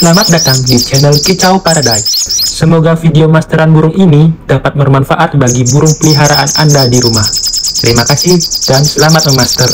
Selamat datang di channel Kicau Paradise. Semoga video masteran burung ini dapat bermanfaat bagi burung peliharaan Anda di rumah. Terima kasih dan selamat memaster.